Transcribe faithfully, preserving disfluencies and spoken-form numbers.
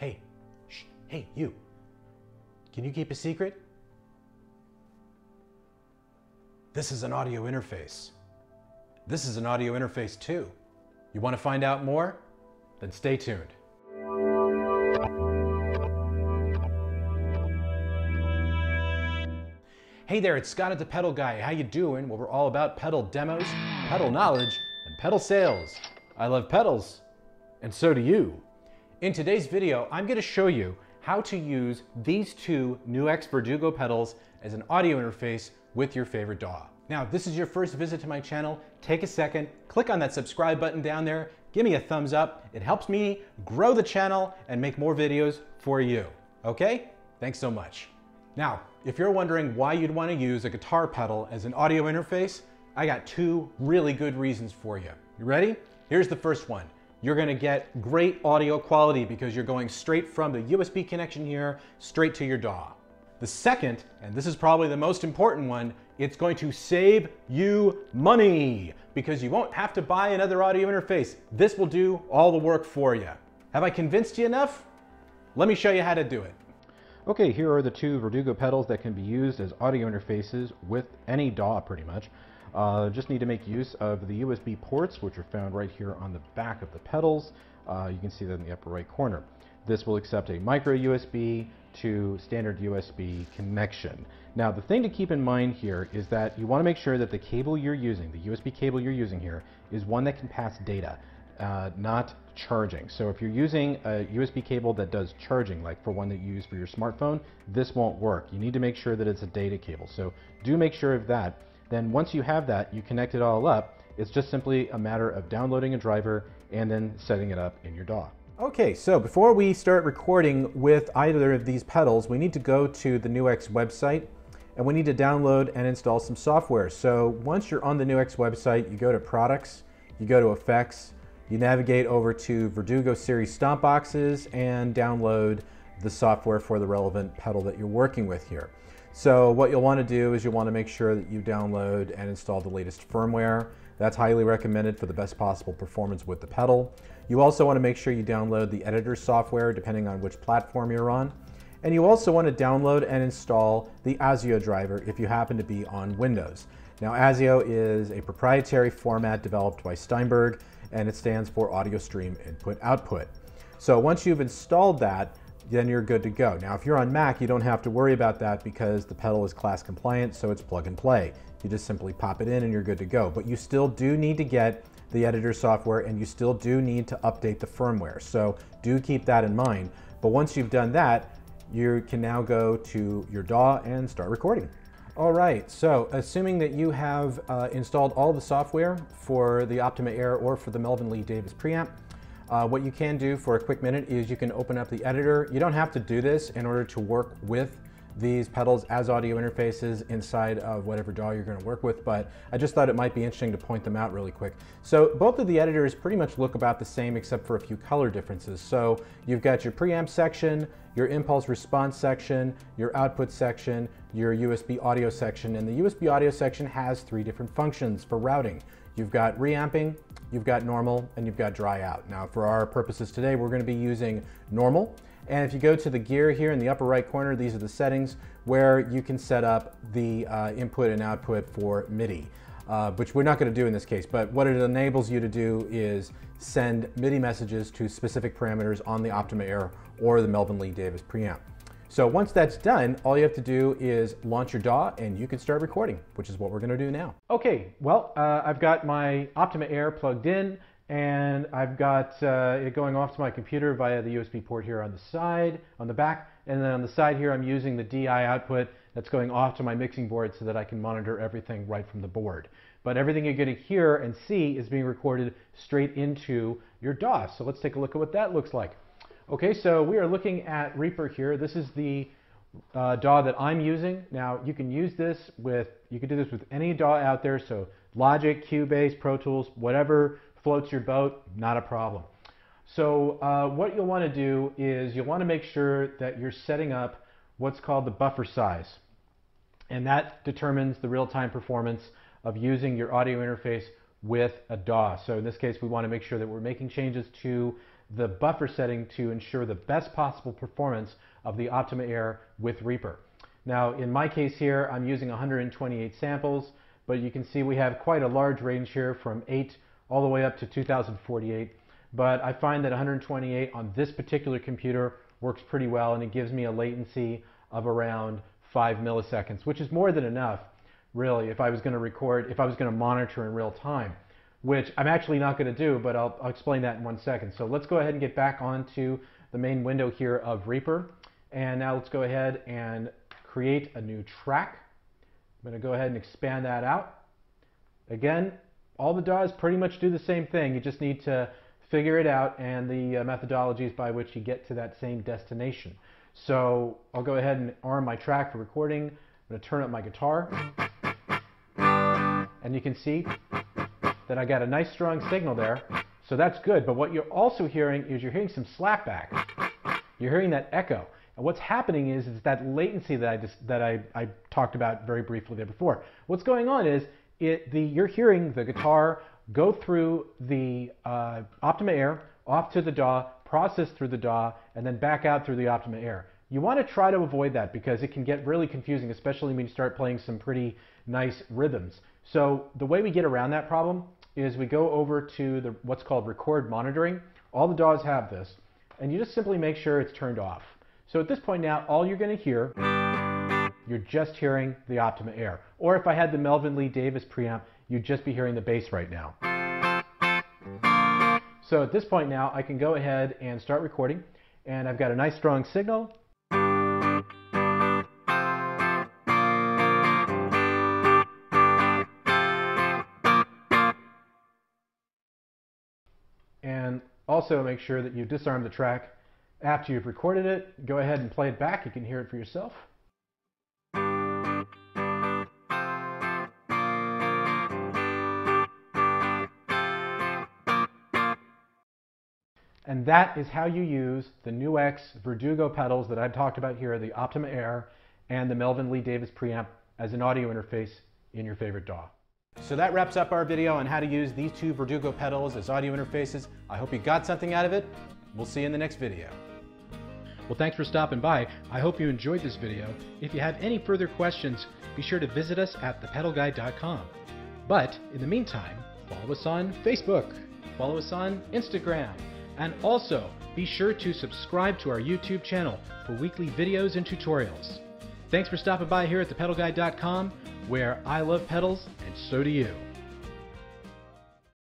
Hey, shh, hey, you. Can you keep a secret? This is an audio interface. This is an audio interface too. You want to find out more? Then stay tuned. Hey there, it's Scott at The Pedal Guy. How you doing? Well, we're all about pedal demos, pedal knowledge, and pedal sales. I love pedals, and so do you. In today's video, I'm gonna show you how to use these two NuX Verdugo pedals as an audio interface with your favorite D A W. Now, if this is your first visit to my channel, take a second, click on that subscribe button down there, give me a thumbs up. It helps me grow the channel and make more videos for you, okay? Thanks so much. Now, if you're wondering why you'd want to use a guitar pedal as an audio interface, I got two really good reasons for you. You ready? Here's the first one. You're going to get great audio quality because you're going straight from the U S B connection here, straight to your D A W. The second, and this is probably the most important one, it's going to save you money because you won't have to buy another audio interface. This will do all the work for you. Have I convinced you enough? Let me show you how to do it. Okay, here are the two Verdugo pedals that can be used as audio interfaces with any D A W pretty much. Uh, just need to make use of the U S B ports, which are found right here on the back of the pedals. Uh, you can see them in the upper right corner. This will accept a micro U S B to standard U S B connection. Now, the thing to keep in mind here is that you want to make sure that the cable you're using, the U S B cable you're using here, is one that can pass data. Uh, not charging. So if you're using a U S B cable that does charging, like for one that you use for your smartphone, this won't work. You need to make sure that it's a data cable. So do make sure of that. Then once you have that, you connect it all up. It's just simply a matter of downloading a driver and then setting it up in your D A W. Okay, so before we start recording with either of these pedals, we need to go to the NuX website and we need to download and install some software. So once you're on the NuX website, you go to Products, you go to Effects, you navigate over to Verdugo series stomp boxes and download the software for the relevant pedal that you're working with here. So what you'll want to do is you'll want to make sure that you download and install the latest firmware. That's highly recommended for the best possible performance with the pedal. You also want to make sure you download the editor software depending on which platform you're on. And you also want to download and install the ASIO driver if you happen to be on Windows. Now, ASIO is a proprietary format developed by Steinberg, and it stands for Audio Stream Input Output. So once you've installed that, then you're good to go. Now, if you're on Mac, you don't have to worry about that because the pedal is class compliant, so it's plug and play. You just simply pop it in and you're good to go. But you still do need to get the editor software and you still do need to update the firmware. So do keep that in mind. But once you've done that, you can now go to your D A W and start recording. All right, so assuming that you have uh, installed all the software for the Optima Air or for the Melvin Lee Davis preamp, uh, what you can do for a quick minute is you can open up the editor. You don't have to do this in order to work with these pedals as audio interfaces inside of whatever D A W you're going to work with, but I just thought it might be interesting to point them out really quick. So both of the editors pretty much look about the same except for a few color differences. So you've got your preamp section, your impulse response section, your output section, your U S B audio section, and the U S B audio section has three different functions for routing. You've got reamping, you've got normal, and you've got dry out. Now, for our purposes today, we're going to be using normal. And if you go to the gear here in the upper right corner, these are the settings where you can set up the uh, input and output for MIDI, uh, which we're not going to do in this case. But what it enables you to do is send MIDI messages to specific parameters on the Optima Air or the Melvin Lee Davis preamp. So once that's done, all you have to do is launch your D A W and you can start recording, which is what we're going to do now. Okay, well, uh, I've got my Optima Air plugged in and I've got uh, it going off to my computer via the U S B port here on the side, on the back, and then on the side here I'm using the D I output that's going off to my mixing board so that I can monitor everything right from the board. But everything you're going to hear and see is being recorded straight into your D A W. So let's take a look at what that looks like. Okay, so we are looking at Reaper here. This is the uh, D A W that I'm using. Now, you can use this with, you can do this with any D A W out there, so Logic, Cubase, Pro Tools, whatever floats your boat, not a problem. So uh, what you'll want to do is you'll want to make sure that you're setting up what's called the buffer size. And that determines the real-time performance of using your audio interface with a D A W. So in this case, we want to make sure that we're making changes to the buffer setting to ensure the best possible performance of the Optima Air with Reaper. Now, in my case here, I'm using one hundred twenty-eight samples, but you can see we have quite a large range here from eight all the way up to two thousand forty-eight. But I find that one hundred twenty-eight on this particular computer works pretty well, and it gives me a latency of around five milliseconds, which is more than enough, really, if I was going to record, if I was going to monitor in real time, which I'm actually not going to do, but I'll, I'll explain that in one second. So let's go ahead and get back onto the main window here of Reaper. And now let's go ahead and create a new track. I'm going to go ahead and expand that out. Again, all the D A Ws pretty much do the same thing. You just need to figure it out and the uh, methodologies by which you get to that same destination. So I'll go ahead and arm my track for recording. I'm going to turn up my guitar. And you can see that I got a nice strong signal there. So that's good. But what you're also hearing is you're hearing some slapback. You're hearing that echo. And what's happening is, is that latency that I just, that I, I talked about very briefly there before. What's going on is it, the, you're hearing the guitar go through the uh, Optima Air, off to the D A W, process through the D A W, and then back out through the Optima Air. You want to try to avoid that because it can get really confusing, especially when you start playing some pretty nice rhythms. So the way we get around that problem is we go over to the what's called record monitoring. All the D A Ws have this, and you just simply make sure it's turned off. So at this point now, all you're going to hear, you're just hearing the Optima Air. Or if I had the Melvin Lee Davis preamp, you'd just be hearing the bass right now. So at this point now, I can go ahead and start recording, and I've got a nice strong signal. And also make sure that you disarm the track after you've recorded it. Go ahead and play it back. You can hear it for yourself. And that is how you use the NuX Verdugo pedals that I've talked about here, the Optima Air and the Melvin Lee Davis preamp, as an audio interface in your favorite D A W. So that wraps up our video on how to use these two Verdugo pedals as audio interfaces. I hope you got something out of it. We'll see you in the next video. Well, thanks for stopping by. I hope you enjoyed this video. If you have any further questions, be sure to visit us at the pedal guy dot com. But in the meantime, follow us on Facebook, follow us on Instagram, and also be sure to subscribe to our YouTube channel for weekly videos and tutorials. Thanks for stopping by here at the pedal guy dot com, where I love pedals and so do you.